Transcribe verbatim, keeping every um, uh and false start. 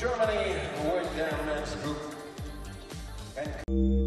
Germany with their men's group. And